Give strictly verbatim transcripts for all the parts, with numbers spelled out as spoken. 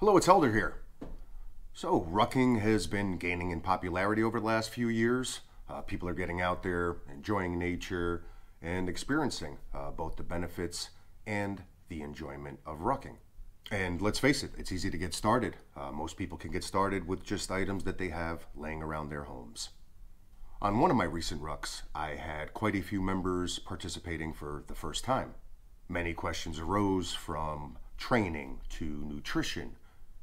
Hello, it's Helder here. So rucking has been gaining in popularity over the last few years. Uh, people are getting out there, enjoying nature, and experiencing uh, both the benefits and the enjoyment of rucking. And let's face it, it's easy to get started. Uh, most people can get started with just items that they have laying around their homes. On one of my recent rucks, I had quite a few members participating for the first time. Many questions arose, from training to nutrition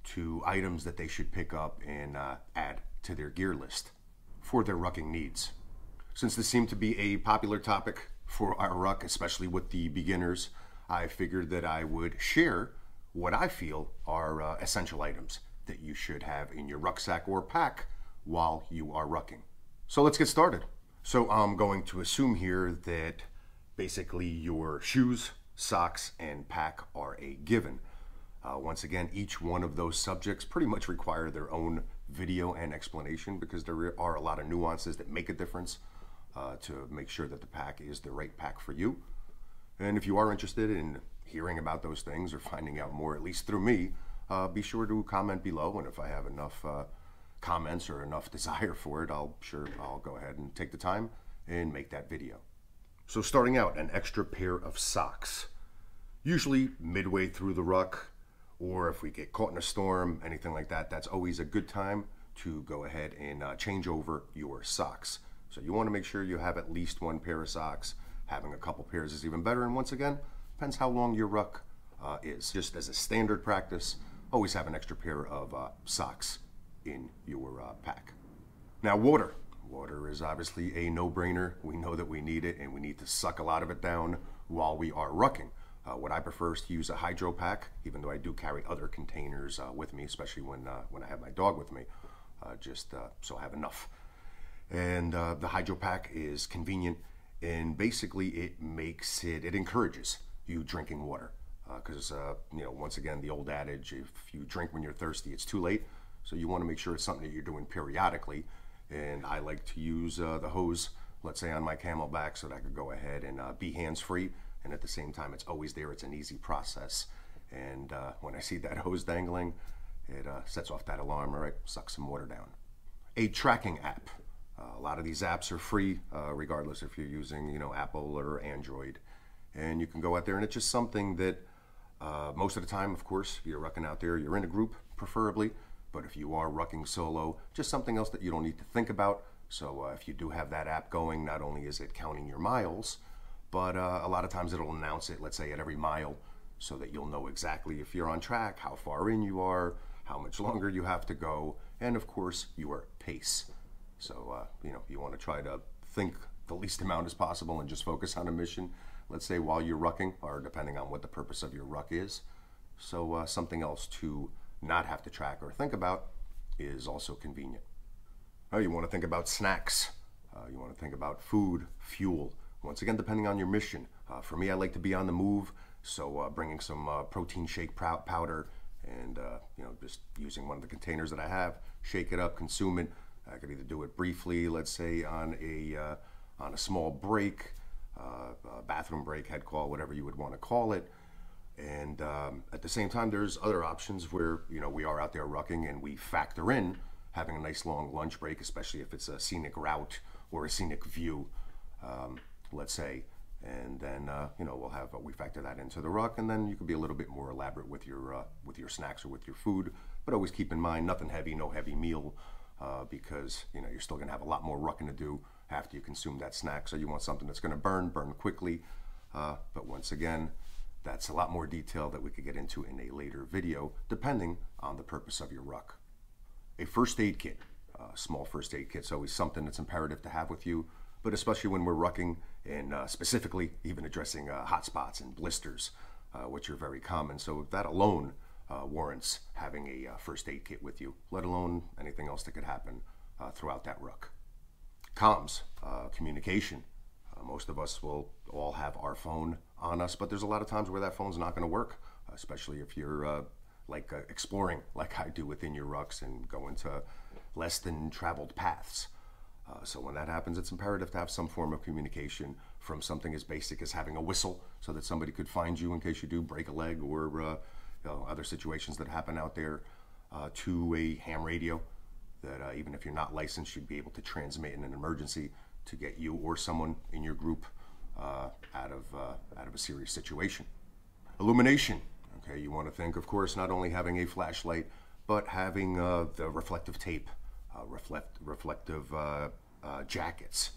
to items that they should pick up and uh, add to their gear list for their rucking needs. Since this seemed to be a popular topic for our ruck, especially with the beginners, I figured that I would share what I feel are uh, essential items that you should have in your rucksack or pack while you are rucking. So let's get started. So I'm going to assume here that basically your shoes, socks, and pack are a given. Uh, once again, each one of those subjects pretty much require their own video and explanation, because there are a lot of nuances that make a difference uh, to make sure that the pack is the right pack for you. And if you are interested in hearing about those things or finding out more, at least through me, uh, be sure to comment below, and if I have enough uh, comments or enough desire for it, I'll sure I'll go ahead and take the time and make that video. So starting out, an extra pair of socks. Usually midway through the ruck, or if we get caught in a storm, anything like that, that's always a good time to go ahead and uh, change over your socks. So you want to make sure you have at least one pair of socks. Having a couple pairs is even better, and once again, depends how long your ruck uh, is. Just as a standard practice, always have an extra pair of uh, socks in your uh, pack. Now, water. Water is obviously a no-brainer. We know that we need it, and we need to suck a lot of it down while we are rucking. Uh, what I prefer is to use a hydro pack, even though I do carry other containers uh, with me, especially when, uh, when I have my dog with me, uh, just uh, so I have enough. And uh, the hydro pack is convenient, and basically it makes it, it encourages you drinking water. Because, uh, uh, you know, once again, the old adage, if you drink when you're thirsty, it's too late. So you want to make sure it's something that you're doing periodically. And I like to use uh, the hose, let's say, on my Camelback, so that I could go ahead and uh, be hands-free, and at the same time it's always there. It's an easy process, and uh, when I see that hose dangling, it uh, sets off that alarm. All right, suck some water down. A tracking app. Uh, a lot of these apps are free, uh, regardless if you're using, you know, Apple or Android, and you can go out there, and it's just something that uh, most of the time, of course, you're rucking out there, you're in a group preferably. But if you are rucking solo, just something else that you don't need to think about. So uh, if you do have that app going, not only is it counting your miles, but uh, a lot of times it'll announce it, let's say, at every mile, so that you'll know exactly if you're on track, how far in you are, how much longer you have to go, and of course, your pace. So, uh, you know, you want to try to think the least amount as possible and just focus on a mission, let's say, while you're rucking, or depending on what the purpose of your ruck is. So uh, something else to not have to track or think about is also convenient. Now you want to think about snacks. Uh, you want to think about food, fuel. Once again, depending on your mission. Uh, for me, I like to be on the move, so uh, bringing some uh, protein shake powder, and uh, you know, just using one of the containers that I have, shake it up, consume it. I could either do it briefly, let's say on a uh, on a small break, uh, a bathroom break, head call, whatever you would want to call it. And um, at the same time, there's other options where, you know, we are out there rucking and we factor in having a nice long lunch break, especially if it's a scenic route or a scenic view, um, let's say. And then, uh, you know, we'll have, uh, we factor that into the ruck, and then you can be a little bit more elaborate with your, uh, with your snacks or with your food. But always keep in mind, nothing heavy, no heavy meal, uh, because, you know, you're still going to have a lot more rucking to do after you consume that snack. So you want something that's going to burn, burn quickly. Uh, but once again, that's a lot more detail that we could get into in a later video, depending on the purpose of your ruck. A first aid kit, a small first aid kit, is always something that's imperative to have with you, but especially when we're rucking, and uh, specifically even addressing uh, hot spots and blisters, uh, which are very common. So that alone uh, warrants having a uh, first aid kit with you, let alone anything else that could happen uh, throughout that ruck. Comms, uh, communication. Uh, most of us will all have our phone on us, but there's a lot of times where that phone's not going to work, especially if you're uh, like uh, exploring like I do within your rucks and going to less than traveled paths. Uh, so when that happens, it's imperative to have some form of communication, from something as basic as having a whistle so that somebody could find you in case you do break a leg, or uh, uh, other situations that happen out there, uh, to a ham radio that uh, even if you're not licensed, you'd be able to transmit in an emergency to get you or someone in your group uh, out of uh, out of a serious situation. Illumination. Okay, you want to think, of course, not only having a flashlight, but having uh, the reflective tape, uh, reflect reflective uh, uh, jackets,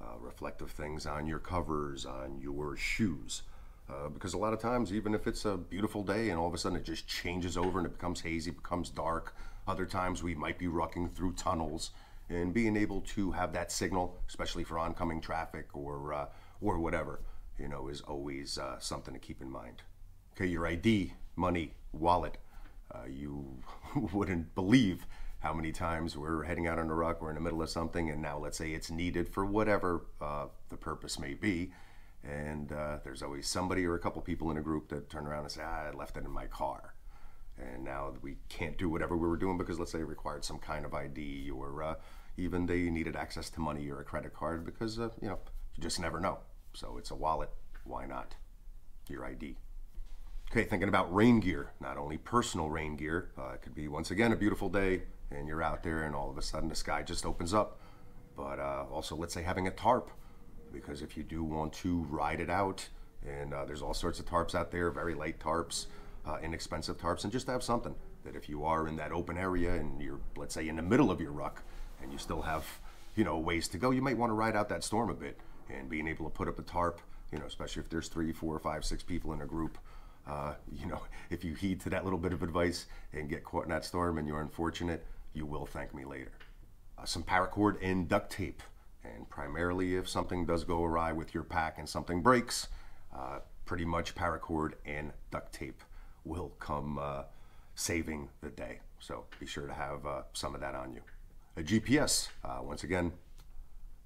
uh, reflective things on your covers, on your shoes. Uh, because a lot of times, even if it's a beautiful day and all of a sudden it just changes over and it becomes hazy, becomes dark, other times we might be rucking through tunnels, and being able to have that signal, especially for oncoming traffic or, uh, or whatever, you know, is always uh, something to keep in mind. Okay, your I D, money, wallet. Uh, you wouldn't believe how many times we're heading out on a rock, we're in the middle of something, and now let's say it's needed for whatever uh, the purpose may be. And uh, there's always somebody or a couple people in a group that turn around and say, ah, I left it in my car. And now we can't do whatever we were doing because let's say it required some kind of I D, or uh, even they needed access to money or a credit card, because uh, you know, you just never know. So it's a wallet, why not? Your I D. Okay, thinking about rain gear, not only personal rain gear, uh, it could be, once again, a beautiful day and you're out there and all of a sudden the sky just opens up. But uh, also, let's say having a tarp, because if you do want to ride it out, and uh, there's all sorts of tarps out there, very light tarps, uh, inexpensive tarps, and just have something that if you are in that open area and you're, let's say, in the middle of your ruck and you still have, you know, ways to go, you might want to ride out that storm a bit, and being able to put up a tarp, you know, especially if there's three, four, five, six people in a group. Uh, you know, if you heed to that little bit of advice and get caught in that storm and you're unfortunate, you will thank me later. Uh, some paracord and duct tape. And primarily, if something does go awry with your pack and something breaks, uh, pretty much paracord and duct tape will come uh, saving the day. So be sure to have uh, some of that on you. A G P S. Uh, once again,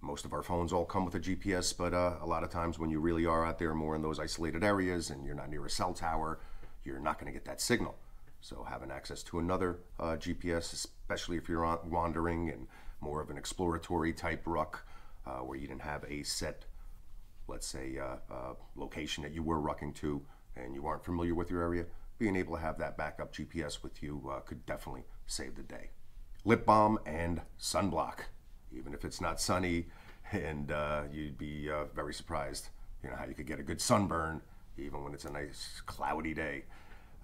most of our phones all come with a G P S, but uh, a lot of times when you really are out there more in those isolated areas and you're not near a cell tower, you're not going to get that signal. So having access to another uh, G P S, especially if you're on wandering and more of an exploratory type ruck uh, where you didn't have a set, let's say, uh, uh, location that you were rucking to and you aren't familiar with your area, being able to have that backup G P S with you uh, could definitely save the day. Lip balm and sunblock. Even if it's not sunny, and uh, you'd be uh, very surprised, you know, how you could get a good sunburn even when it's a nice cloudy day.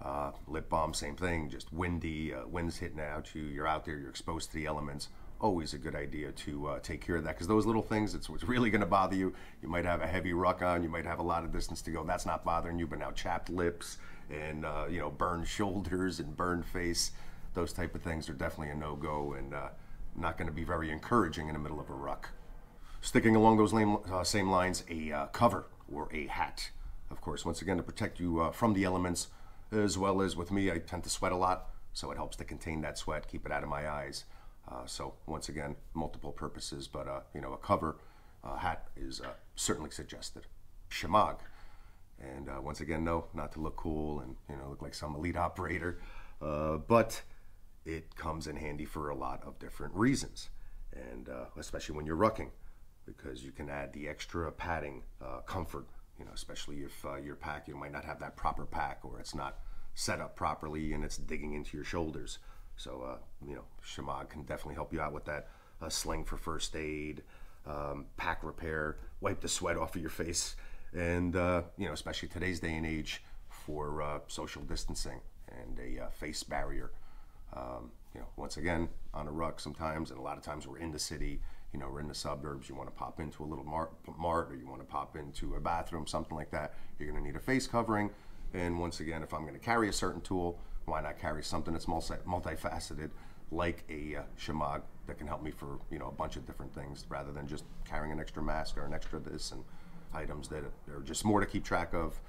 Uh, lip balm, same thing, just windy, uh, wind's hitting out you, you're out there, you're exposed to the elements. Always a good idea to uh, take care of that, because those little things, it's what's really going to bother you. You might have a heavy ruck on, you might have a lot of distance to go, that's not bothering you, but now chapped lips and, uh, you know, burned shoulders and burned face, those type of things are definitely a no-go, and uh, not going to be very encouraging in the middle of a ruck. Sticking along those lame, uh, same lines, a uh, cover or a hat, of course, once again, to protect you uh, from the elements, as well as with me, I tend to sweat a lot, so it helps to contain that sweat, keep it out of my eyes. Uh, so once again, multiple purposes, but uh, you know, a cover uh, hat is uh, certainly suggested. Shemagh, and uh, once again, no, not to look cool and, you know, look like some elite operator, uh, but it comes in handy for a lot of different reasons, and uh, especially when you're rucking, because you can add the extra padding uh, comfort, you know, especially if uh, your pack, you might not have that proper pack, or it's not set up properly and it's digging into your shoulders. So, uh, you know, shemagh can definitely help you out with that. A sling for first aid, um, pack repair, wipe the sweat off of your face, and, uh, you know, especially today's day and age for uh, social distancing and a uh, face barrier. Um, you know, once again, on a ruck sometimes, and a lot of times we're in the city, you know, we're in the suburbs, you want to pop into a little mart, mart or you want to pop into a bathroom, something like that, you're going to need a face covering. And once again, if I'm going to carry a certain tool, why not carry something that's multi multifaceted, like a uh, shemagh, that can help me for, you know, a bunch of different things, rather than just carrying an extra mask or an extra this, and items that are just more to keep track of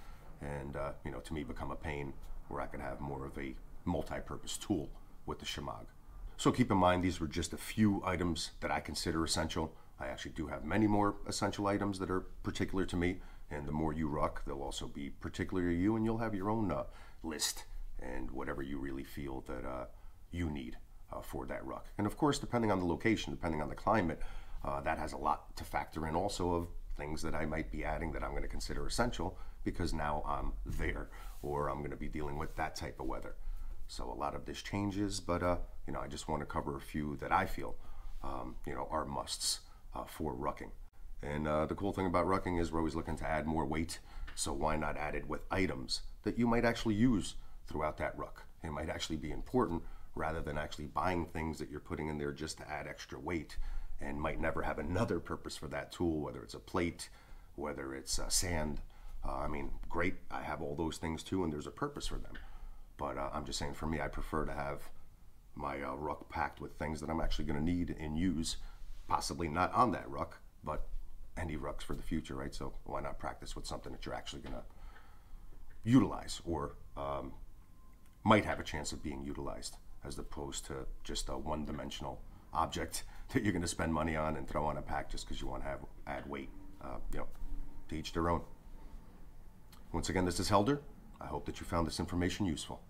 and, uh, you know, to me become a pain, where I can have more of a multi-purpose tool with the shemagh. So keep in mind, these were just a few items that I consider essential. I actually do have many more essential items that are particular to me, and the more you ruck, they'll also be particular to you, and you'll have your own uh, list and whatever you really feel that uh, you need uh, for that ruck. And of course, depending on the location, depending on the climate, uh, that has a lot to factor in also, of things that I might be adding that I'm going to consider essential because now I'm there, or I'm going to be dealing with that type of weather. So a lot of this changes, but uh, you know, I just want to cover a few that I feel um, you know, are musts uh, for rucking. And uh, the cool thing about rucking is we're always looking to add more weight, so why not add it with items that you might actually use throughout that ruck? It might actually be important, rather than actually buying things that you're putting in there just to add extra weight and might never have another purpose for that tool, whether it's a plate, whether it's uh, sand. Uh, I mean, great, I have all those things too, and there's a purpose for them. But uh, I'm just saying, for me, I prefer to have my uh, ruck packed with things that I'm actually going to need and use, possibly not on that ruck, but any rucks for the future, right? So why not practice with something that you're actually going to utilize, or um, might have a chance of being utilized, as opposed to just a one-dimensional object that you're going to spend money on and throw on a pack just because you want to have add weight. Uh, you know, to each their own. Once again, this is Helder. I hope that you found this information useful.